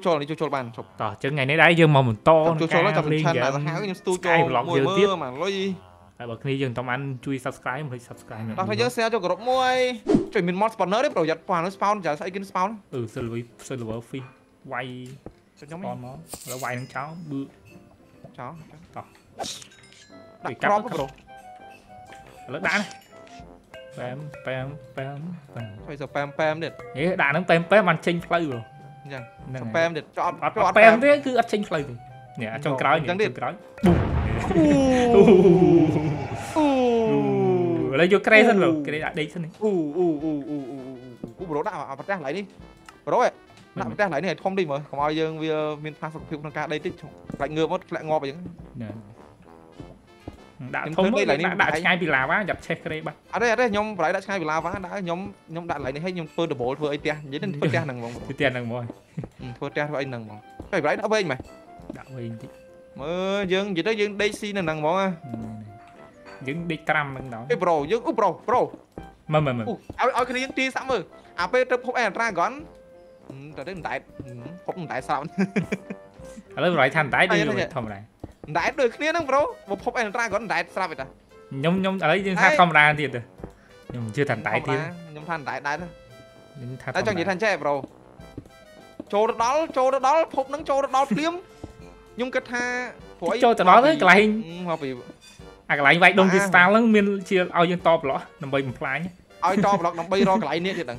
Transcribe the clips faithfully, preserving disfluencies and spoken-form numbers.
Cho này cho cho bàn chụp. Tờ chứ ngày nãy đấy dương màu mình to. Cho cho nó chụp lên là háo cái studio môi mưa mà nói gì. Tại bật khi dương tầm anh chui subscribe mình subscribe. Tao phải nhớ share cho group môi. Chuẩn mình mod spawner đấy, bảo giật qua nó spawn trả sai cái spawn. Ừ server server phi quay. Spawn nó. Nó quay thằng cháu bự. Cháu. Tờ. Đặt crop bro. Lấy đá này. Pam pam pam. Phải giờ pam pam đệt. Đấy đá nó pam pam ăn chênh play rồi. Spam để cho cho spam thế cứ ăn chênh play thôi. Nè trong cái đó trong cái đó. Bùm. Lấy vô cái sân rồi, cái đấy đấy sân này. U u u u u. Bố đá à, bắt ra lại đi. Bố ơi. Đá bắt ra lại này không đi mà, không ai dương miền Pha sọc phiêu trong cái đây tích. Lại ngựa mất lại ngọp vậy. Nè. Đá thông đây lại này đá ngay bị lava á, giật check cái đây bắt. À đây à đây, nhóm phải đá ngay bị lava đá nhóm nhóm đá lại này hay nhóm tôi double vừa ấy tiền, dễ đến tiền nằng vòng. Tiền nằng vòng. Ừ, thôi tiền vậy nằng vòng. Phải phải đá bên mày. Đá bên tí. Mơ dương gì đó dương Daisy nằng nằng vòng á. Dương đi trăm nằng đó. Ê bro, dương úp bro, bro. Mơ mơ mơ. Ở ở cái này dương ti sẵn rồi. À pê trập hộp ăn ra gọn. Ừ, trời đất đại. Hộp đại sao. Ở lớp rồi thằng đại đi rồi thầm này. Đại đôi kia nè bro, một hộp anh ra còn đại sao vậy ta? Nhom nhom ở đấy nhưng tha camera thì được, nhom chưa thành đại tiên, nhom thành đại đại đó. Đã cho gì thành che bro? Châu đó châu đó hộp nắng châu đó liếm, nhom cái tha. Châu từ đó đấy cái này, à cái này vậy đông thì sao lắm miền chia ao dân to bọt, nằm bay một lái nhé. Ao to bọt nằm bay ro cái này nè thì đằng.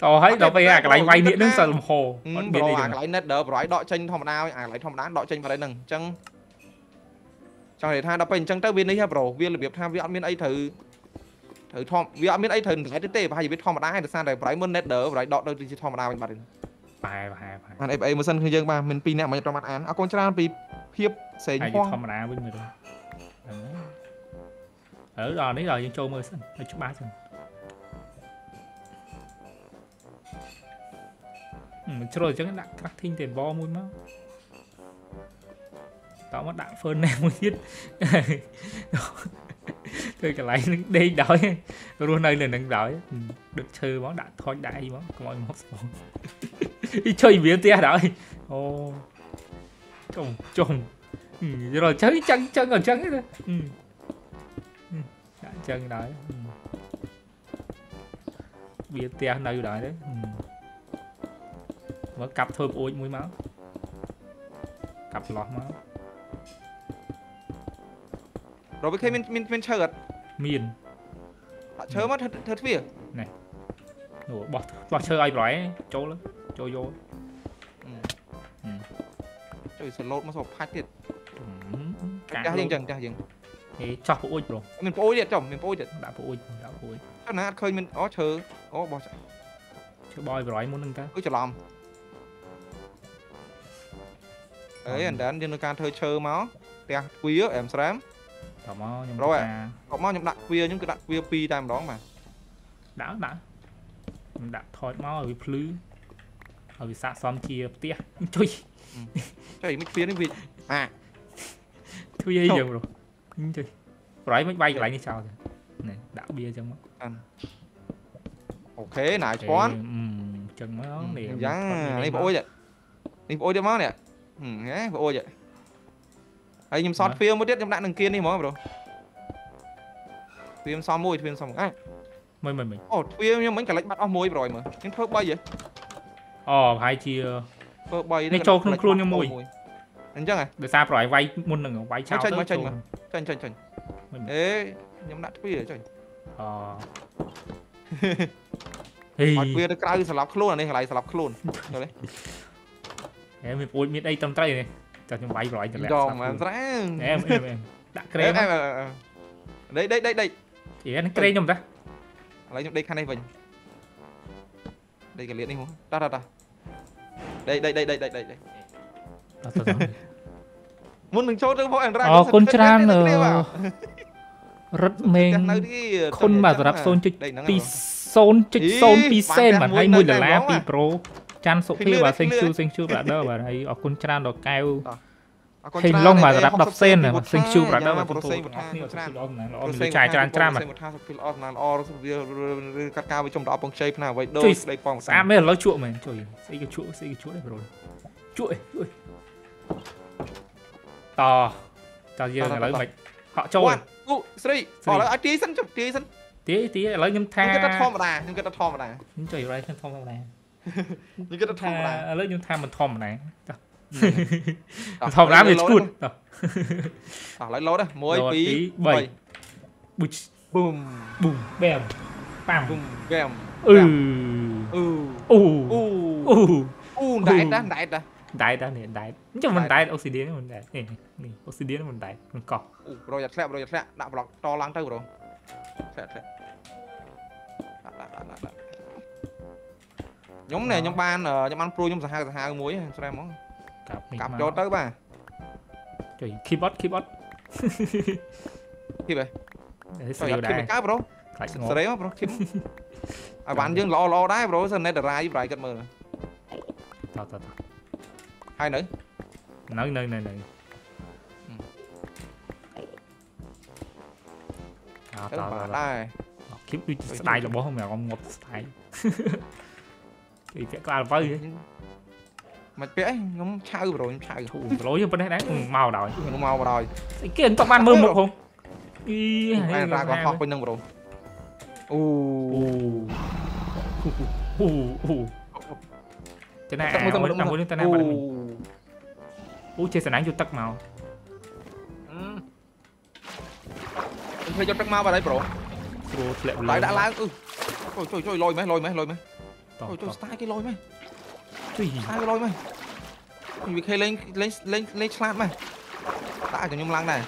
Tao thấy tao bây à cái này vay nè đứng sầm hồ, còn biển này cái này đỡ bỏi đọ chênh thòng nào, à cái thòng đá đọ chênh vào đây nằng chăng. Trong này tha đập bình chăng tới viên đấy ha bro, viênរបៀបថាវាអត់មានអីត្រូវត្រូវធំវាអត់មានអីត្រូវតែទេប្រហែលជាវាធម្មតាហើយដោយសារតែប្រៃមុន Nether ប្រៃដកដូចជាធម្មតាវិញបាត់បែប្រហែលប្រហែលអាន ép a មួយសិនគឺយើងបាទមានពីរអ្នកមិនអត់បានអានអរគុណច្រើនពីភាពសេងហោះធម្មតាវិញមើលអឺដល់នេះដល់យើងចូលមើលសិនឲ្យច្បាស់សិនមិនជ្រុលអញ្ចឹងដាក់ crafting table មួយមកtao mất đạn phơn này mới biết tôi cái này đây đói luôn đây là đang đói được chơi món đạn thôi đại món mọi món đi chơi biến tia đói ô trồng trồng rồi chơi chân chân còn chân nữa đạn chân đói biến tia này đói đấy mở cặp thôi ôi mũi máu cặp lọt máu rồi cái mình mình mình chơi miền chơi mất thật thật vỉa này rồi bỏ bỏ chơi ai bói trôi lắm trôi vô chơi sờ lột mà sọc phát thiệt cá riêng chẳng cá riêng thế chọc phụ ôi rồi mình phụ ôi thiệt chồng mình phụ ôi thiệt đã phụ ôi đã phụ ôi cái này khơi mình ó chơi ó bỏ chơi bói bói muốn nâng cao cứ chờ làm ấy anh đến trên cái chơi chơi máu tia quý em sắm rồi cọp máu nhầm đặt quia những cái đặt quia pi tam đó mà đã đã đặt thoi máu ở vị phứ ở vị xạ xóm kia tia chơi chơi mấy tiếng đến vị à chơi gì nhiều rồi chơi rồi mấy bay lại như sao rồi này đã bia trong mắt ok này quán chân máu này dáng này ôi vậy này ôi cho máu này nhé ôi vậy ấy nhầm sót phim mới tiết nhầm đạn đằng kia đi mỏ rồi phim xong môi phim xong á mày mày mày ồ phim nhưng mấy cái lạnh bắt môi rồi mà những thớp bay vậy ồ hai chia thớp bay này cho không luôn nhưng môi anh chắc này để sao rồi vay muôn đừng vay chào chân chân mà chân chân chân đấy nhầm đạn phim rồi ờ thì phim nó cay sập lọc luôn này cái này sập luôn rồi đấy em mình ôi miết đây tầm tay này cho những bay rồi cho lẹ em em em đã kêu đấy đấy đấy đấy chỉ anh kêu nhầm ra lấy nhầm đây khăn này mình đây cái liệt đi không ta ta ta đây đây đây đây đây đây muốn đừng chốt đừng bỏ anh ra oh con tran rồi rất mềm con mà ráp zone chích pi zone chích zone pi sen mà hay mười là la pi pro chăn sụp phi và xanh xu xanh xu là đâu và này ở con tràn đỏ cao hình long mà đập đập sen này, sinh chu ra đâu mà bột sen bột hang, bột sen chảy tràn tràn mà. Cắt cao với trong đó bông shape nào vậy đôi đây phòng sáng. À mấy lối chuột mình, trời, xây cái chuột, xây cái chuột này rồi. Chuột, chuột. To, to nhiều người lấy mày. Họ trâu. One, two, three. Họ lấy tí sẵn, tí sẵn. Tí tí lấy nhâm tha. Những cái thom mà đà, những cái thom mà đà. Những trời rồi, những thom mà đà. Những cái thom mà đà. Lấy nhâm tha mình thom mà đà. Thom lắm thì cút. Lấy lốt đây, mối tí bảy. Bùm bùm bèm, bàm bùm bèm. Ừ ừ ừ ừ ừ đại đã đại đã đại đã nè đại. Nhưng mà mình đại oxidien mình đại nè nè oxidien mình đại mình cọ. Rồi giật lẹ rồi giật lẹ đã block to lăng tới rồi. Sẹt sẹt. Nhóm này nhóm ban ở nhóm ăn pro nhóm sạc hai sạc hai muối sao em món. Cặp cho tới bà. Trời keyboard keyboard. Khi vậy. Sợi dây này cá bro, sợi đấy bro, kiếm. À bạn dương lo lo đấy bro, sân này đặt ra giúp lại cận mờ. Tao tao tao. Hai nữa. Nữa nữa nữa nữa. À tao tao đây. Kiếm đi style là bố không mèo con ngột style. Thì chạy qua vơi vậy. Mà bé ngóng chao bro, chao. Lối bên đấy đấy, màu đòi, màu đòi. Cái anh tóc ban mơ một không? Ý hay là có học bên nâng rồi. Ô ô ô. Thế này nó nằm lên tay này bạn mình. Ú chơi sẵn đánh vô tắc màu. Ừ. Chơi vô tắc màu vào đây bro. Bro lẹ lẹ. Lại đã lái ừ. Trời trời trời lôi mày, lôi mày, lôi mày. Trời trời style cái lôi mày. Trời cái lôi mày. Mình bị khê lên lên lên lên slant mày. Tại cho nhung lăng này.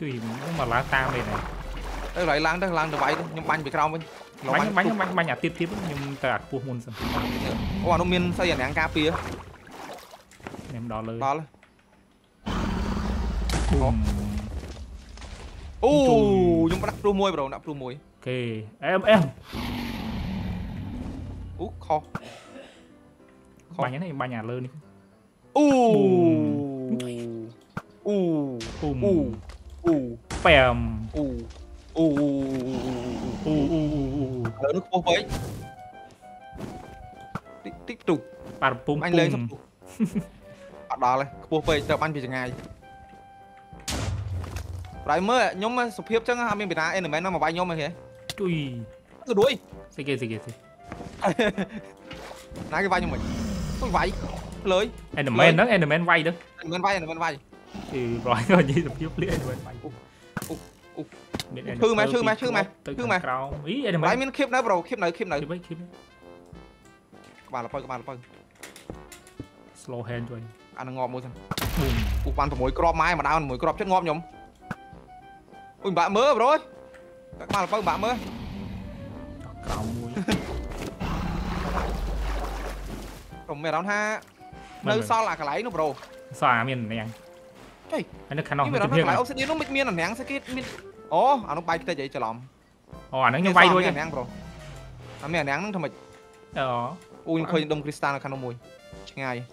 Chùi mà lá ta này này. Đây lại láng đây láng được vậy nhưng bánh bị còng bên. Bánh bánh bánh bánh nhà tiếp tiếp nhưng ta cua môn xong. Ủa nó miên sao giờ nàng ca pia. Em đó lên. Đó lên. Ô, nhưng bắt pro môi bro, đập pro môi. Ok, em em. Ú khó. Bánh này bánh nhà lên đi. Ô. Ô. Ô. U bèm u u u u u u nước khô vậy tiếp tục bạn bung anh lên bạn đó này khô vậy tập anh về chừng ngày lại mới nhóm sụp hiếp chứ anh mình bị đá em nó mà bay nhóm mà thế chui cứ đuổi gì kì gì kì gì nãy cái vai nhóm mình tôi vẫy lưới em men đó em men vay đó em men vay em men vay thì rồi rồi như tập giúp liên rồi mày thư mày thư mày thư mày thư mày ý em mày miếng khiếp nữa bro khiếp nữa khiếp nữa các bạn là phơi các bạn là phơi slow hand rồi anh ngọt môi thằng ủa bạn phải mồi crop mai mà đau mồi crop chết ngọt nhom ui bạn mớ rồi các bạn là phơi bạn mớ đồng mày đau ha nơi sau là cái lấy nó bro sao à miền này anh cái nó khăn ông nó lại oxy nó mịt miên là nén sẽ cái ó à nó bay tới vậy chờ lòm ó à nó như bay thôi nè nén bro nó mẹ nén nó thằng mịch đó ui khơi đông crystal là khăn ông mùi ngay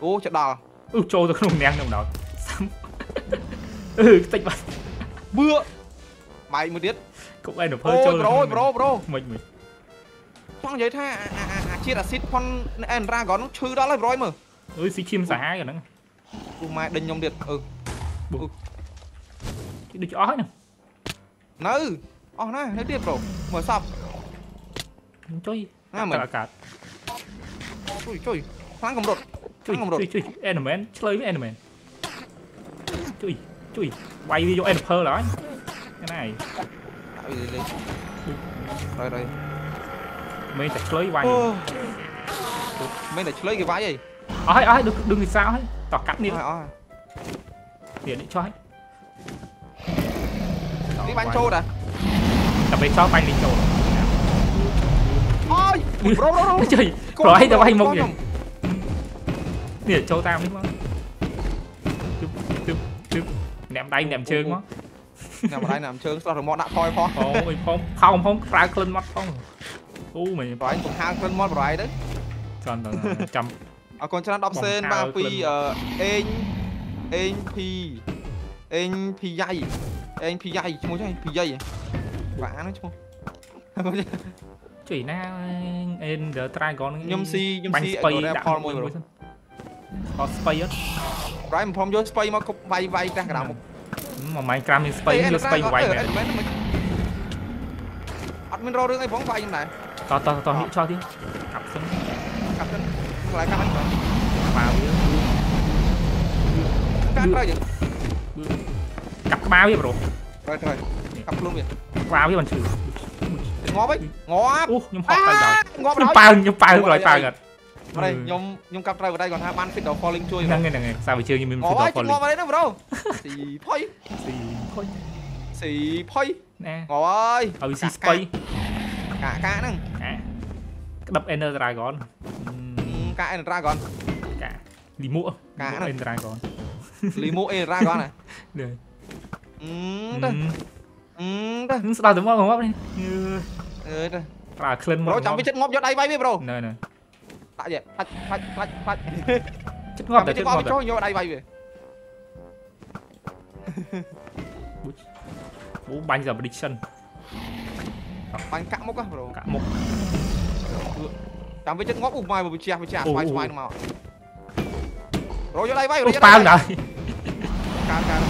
ô chợ đò ừ trôi rồi không nén đồng đó ừ tịch bắn bưa bay một tiết cũng ai được hơi trôi bro bro bro mình mình trong giấy tha chia là xịt con en ra gón chư đó là rồi mà ơi xịt chim xả rồi đó u mai đinh nhông điệt ừ ừ cái đứa chó nè nư ó này nó điệt rồi mở sập chơi à mở cả chơi chơi khoáng cầm đột chơi chơi chơi element chơi với element chơi chơi quay đi vô enper rồi cái này rồi rồi mấy chặt chơi quay mấy chặt chơi cái vái gì ơi ơi đừng đừng thì sao hết tỏ cắt đi tiền để cho hết đi bánh trâu đã tập về cho bánh đi trâu ôi bro bro trời rồi tao bay một vậy để trâu tao đi quá chụp chụp chụp ném tay ném trơn quá ném tay ném trơn sao rồi mọt đã phoi phoi ôi không không không ra cơn mọt không u mày rồi anh cũng hang cơn mọt rồi đấy tròn tròn trăm Ở con chân đọc sen ba phi anh anh phi anh phi dây anh phi dây chứ muốn chơi phi dây vả nó chứ không chỉ na em đỡ trai con nhom si nhom si ở đây form mồi rồi có space hết rồi mình form vô space mà cục vay vay ra cả đầu mà máy cam thì space vô space vay này ăn mình ro được cái bóng vay như này to to to hít cho đi cặp chân cặp chân lại cặp chân vào cắt ra vậy cặp cái bao vậy bro rồi rồi cặp luôn vậy vào với mình chửi ngó ấy ngó nhung phao nhung phao rồi phao gật đây nhung nhung cặp trai vào đây còn hai ban fit đầu calling chui năng nghe năng nghe sao phải chơi như mình fit đầu calling ngó vào đây nó vào đâu xì phơi xì phơi xì phơi nè ngó ơi ở xì phơi cả cá nè đập ender dragon cá ender dragon cá lì mũ cá ender dragon lì mũ ender dragon này được ừm đó sao tụi mày ngóp đi ơi trời à khlen một rồi chẳng biết chết ngóp vô đây bay biết bro nè nè tại vậy phách phách phách phách chết ngóp tại chết ngóp cho vô đây bay về bố bánh giờ prediction bánh cạm mốc á bro cạm mốc chẳng biết chết ngóp ủm mày mà bị chẹt bị chẹt bay bay màu rồi vô đây bay rồi tao rồi cam cam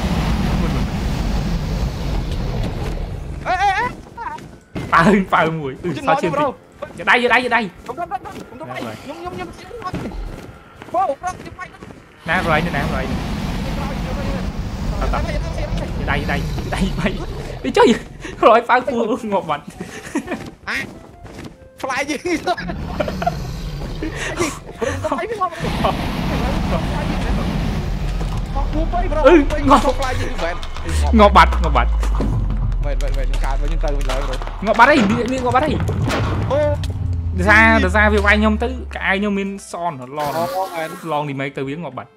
phá phá mùi từ sao trên đâu giờ đây giờ đây giờ đây không đâu đâu không đâu rồi nhung nhung nhung vô rồi nè rồi nè rồi tập đây đây đây bay đi chơi rồi phá cua ngọt mặn fly gì ngọt bạch ngọt bạch vậy vậy vậy những cái với những từ mình lấy rồi ngọc bắt đây đi ngọc bắt đây ra được ra việc ai nhom tư cái ai nhom min son nó lon lon thì mấy từ biến ngọc bạch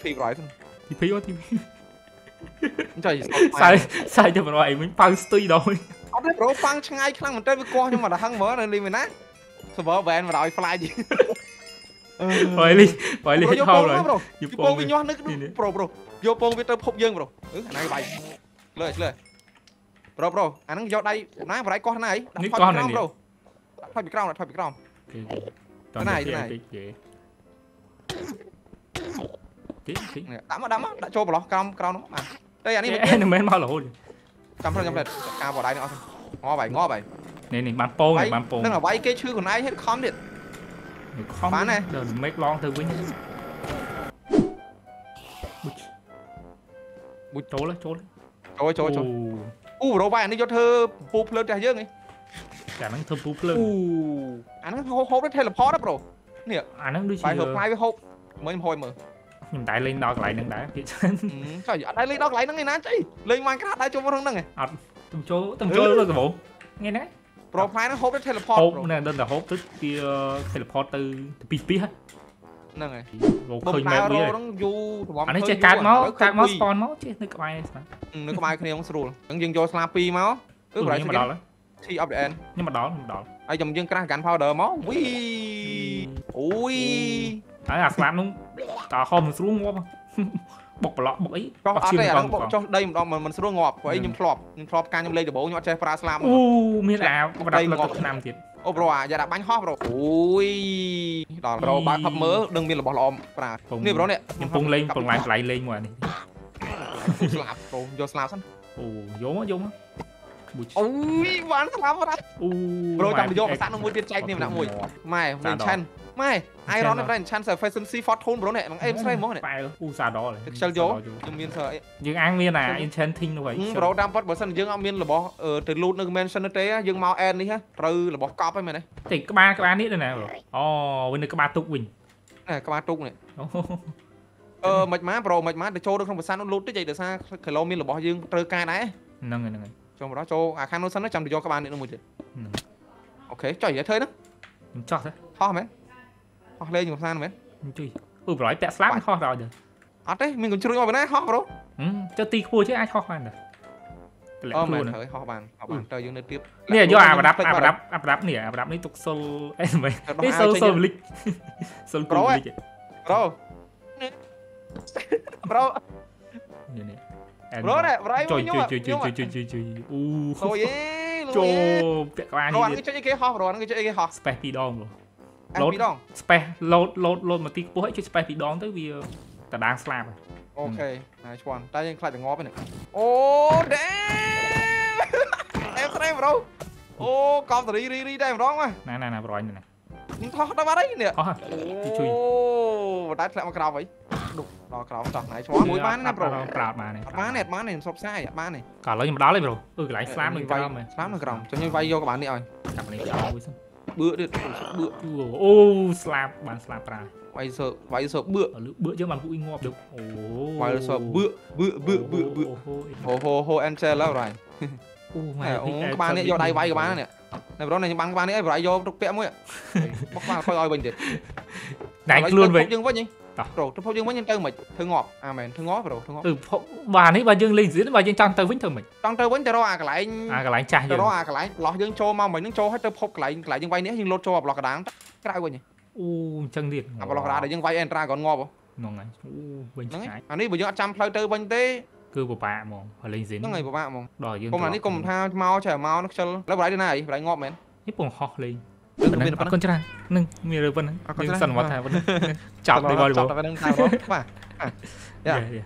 phi rồi thì phi quá thì trời sai sai cho mình vậy mình phang tuy rồi rồi phang ngay khăng mình chơi với con nhưng mà đã hăng mở rồi đi mình á vỡ vẹn mà đòi fly gì vậy đi vậy đi thôi rồi vô bông với nhon nước pro pro vô bông với tơ phục dương rồi này bài lười lười, bro bro, anh đang giọt đây, nãy vào đây con này, đặt phơi bị còng bro, đặt phơi bị còng, đặt phơi bị còng, cái này cái này, đấm á đấm á, đã cho vào lọ còng còng nó, đây anh ấy mình men bao lỗ, cắm rồi cắm rồi, cao vào đây nữa, ngó bảy ngó bảy, này này bàn pô này bàn pô, đang ở vay cái chữ của anh ấy hết khom điện, bán này, đợt make long thử với nhau, bút trốn đấy trốn đấy trời trời trời u đâu vậy anh đi cho thơ phù phơi trà dưa ngay cả năng thơ phù phơi anh năng hộp hộp đấy hay là phó đó bro nè anh năng đôi bài hợp mai với hộp mới hồi mở nhìn tại lên đo lại năng đá kỹ chân sao vậy tại lên đo lại năng này ná chứ lên mang cái đá cho vô thằng năng này à tầm chỗ tầm chỗ luôn rồi bố nghe đấy bro phái nó hộp đấy hay là phó hộp này đơn là hộp tức kia hay là phó từ từ pít pít hết năng này bột khơi mẹ bia anh ấy chơi cát máu cát máu spawn máu chứ nó có ai nó có ai cái này không sờ luôn nhưng vô slappy máu ước lại mà đó thì up the end nhưng mà đó đó ai chồng dương crack cản powder máu ui ui đấy là slap đúng cả hôm mình xuống ngọp bọc lọ bọc ấy bọc chim bọc cho đây một mình mình xuống ngọp của ấy nhưng flop nhưng flop càng nhưng lên được bố nhọt chơi pra slam u miếng nào có đặt lực lực nam thiệt ô bro à giờ đã bánh hot rồi ui đó bro bạn thập mớ đừng biên là bỏ lòm bà nè bro nè nhưng phung lên phung lại lại lên ngoài này slap bro vô slap sẵn ồ vô á vô á ui bán slap vào đây bro chồng vô sẵn nó mua tiền chạy nè đã mùi mày mình chen mày iron nó ra chen sở fancy fortune bro nè bằng em say món nè u xà đó rồi chơi vô nhưng biên sợ nhưng ăn biên là enchanting đâu vậy bro đam pot bớt sẵn nhưng ăn biên là bỏ ở từ loot nâng mention nó té nhưng mau end đi ha trừ là bỏ cop ấy mày này thì các ba các ba nít đây nè oh bên này các ba túc mình này các ba túc này ờ mệt má bro mệt má để cho được không phải sẵn nó loot tới vậy để xa kilo biên là bỏ nhưng trừ cai đấy nâng này nâng này cho một đó cho à khang nó sẵn nó chăm được cho các bạn nữa một chuyện ok cho vậy thôi đó cho thế ho mấy ho lên nhiều san mấy chui ủi rồi tẹt slap ho rồi được à đấy mình còn chưa nói về nó ho rồi cho tì khua chứ ai ho hoài được Ồ mà thôi, họ bàn, họ bàn trời dương nơi tiếp. Nè, vô à, đắp, à, đắp, à, đắp nè, à, đắp này tục sâu. Ê mày, cái sâu sâu lịch. Sâu cùng lịch. Bro. Bro. Nè nè. Bro nè, bro ấy nhưng mà. Trời trời trời trời trời trời. U. Thôi ấy. Chô, cái bạn này. Rồi ăn cái chơi cái họ, rồi ăn cái chơi cái họ. Space pi dong luôn. Lột space, lột lột lột mà tí bố hãy chơi space pi dong tới vì ta đang slam rồi. Ok, này chọn. Ta nên lại phải ngó bên này. Oh damn. Em có đây mà đâu. Oh, con tụi đi đi đi đây mà đó mà. Nè nè nè, rồi anh này nè. Mình thoát đâu vào đấy nè. Ờ. Oh, đá lại mà cào vậy. Đục, đó cào chặt này chọn. Mũi bán nè bro. Cào mà này. Bán nè, bán này sọp sai ạ, bán này. Cả lấy nhưng mà đó lên bro. Ừ cái lại slam mình cào mà. Slam nó cào. Cho như vay vô các bạn đi rồi. Cặp này cào với xong. Bựa đi, bựa. Oh, slam, bạn slam pra. Quay sợ, quay sợ bựa. Bựa chứ bạn cũng ngộp được. Quay sợ bựa, bựa, bựa, bựa, bựa. Hô hô hô em xe lâu rồi. Ô mày, các bạn này vô đây quay các bạn này. Này bro này bắn các bạn ấy rồi vô trục pẹ muội. Bóc bạn coi oi bình thiệt. Này luôn vậy. Dương vậy nhỉ? Rồi, trong phút dương vậy nhân tư mình thử ngọt. À mày thử ngó rồi, thử ngó. Ừ, bạn ấy bà dương lên diễn bà dương trong tư vĩnh thử mình. Trong tư vĩnh cho đó à cái lại. À cái lại chà. Cho đó à cái lại, lọ dương chô mau mình nó chô hết tư phốc lại lại dương quay nữa nhưng lột chô bọc lọ cái đám. Cái đại vậy nhỉ? U chân điệt. À bảo là để dân vay entra còn ngọp không? Ngon ngay. U bên trái. Anh ấy bảo dân trăm phơi tư bên tê. Cứ của bà mong. Họ lên dính. Nó người của bà mong. Đòi dân. Công là ní cùng tha mau chả mau nó chơi. Lấy bảo đấy này, bảo đấy ngọp mến. Nhíp cùng họ lên. Con chưa này. Nâng mì rồi bên. Con sần quá thà bên. Chọc đi vào đi vào. Chọc vào bên thang đó. Bà. Yeah.